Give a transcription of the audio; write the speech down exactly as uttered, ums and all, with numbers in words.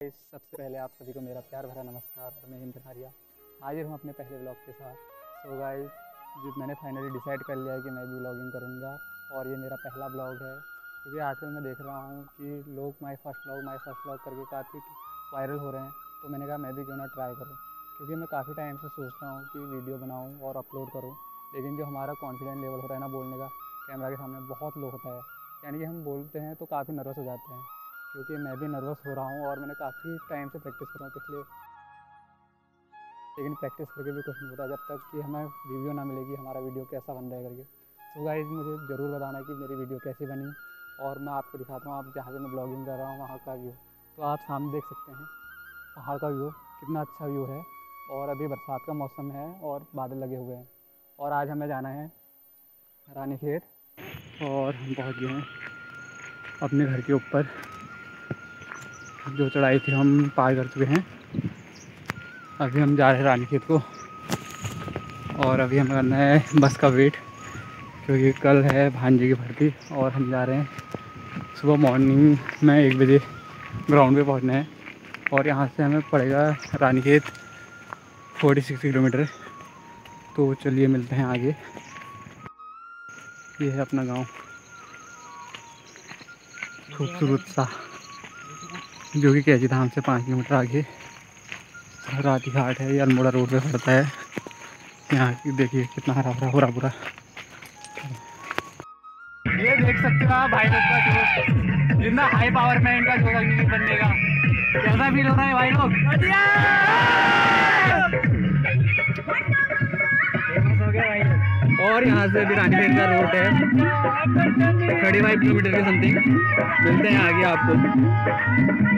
सबसे पहले आप सभी को मेरा प्यार भरा नमस्कार। तो मैं हिमधारिया हाजिर हूँ अपने पहले व्लॉग के साथ। सो so गाइस, जो मैंने फाइनली डिसाइड कर लिया है कि मैं भी व्लॉगिंग करूँगा और ये मेरा पहला व्लॉग है, क्योंकि आजकल मैं देख रहा हूँ कि लोग my first vlog my first vlog करके काफ़ी वायरल हो रहे हैं। तो मैंने कहा मैं भी क्यों ना ट्राई करूँ, क्योंकि मैं काफ़ी टाइम से सोच रहा हूँ कि वीडियो बनाऊँ और अपलोड करूँ, लेकिन जो हमारा कॉन्फिडेंट लेवल होता है ना बोलने का, कैमरा के सामने बहुत लो होता है। यानी कि हम बोलते हैं तो काफ़ी नर्वस हो जाते हैं, क्योंकि मैं भी नर्वस हो रहा हूँ और मैंने काफ़ी टाइम से प्रैक्टिस कर रहा हूँ पिछले, लेकिन प्रैक्टिस करके भी कुछ नहीं होता जब तक कि हमें रिव्यू ना मिलेगी हमारा वीडियो कैसा बन रहा है करके। सो गाइस, मुझे ज़रूर बताना कि मेरी वीडियो कैसी बनी और मैं आपको दिखाता हूँ। आप जहाँ से मैं ब्लॉगिंग कर रहा हूँ वहाँ का व्यू, तो आप सामने देख सकते हैं पहाड़ का व्यू, कितना अच्छा व्यू है। और अभी बरसात का मौसम है और बादल लगे हुए हैं। और आज हमें जाना है रानीखेत और हम पहुँच गए हैं अपने घर के ऊपर। जो चढ़ाई थी हम पार कर चुके हैं, अभी हम जा रहे हैं रानीखेत को। और अभी हमें करना है बस का वेट, क्योंकि कल है भांजे की भर्ती और हम जा रहे हैं सुबह मॉर्निंग में एक बजे ग्राउंड पे पहुंचना है। और यहाँ से हमें पड़ेगा रानीखेत छियालीस किलोमीटर। तो चलिए मिलते हैं आगे। ये है अपना गांव, खूबसूरत सा, जो कि केजी धाम से पाँच किलोमीटर आगे रातीघाट है। ये अल्मोड़ा रोड पे पड़ता है। यहाँ की देखिए कितना हरा भरा हो रहा पूरा, ये देख सकते हो आप भाई लोग का जोश, जितना हाई पावर में इनका जोश अग्नि बनने का कैसा फील हो रहा है भाई लोग। और यहाँ से भी रानीगंज का रोड है, थर्टी फाइव किलोमीटर के समथिंग। मिलते हैं आगे आपको।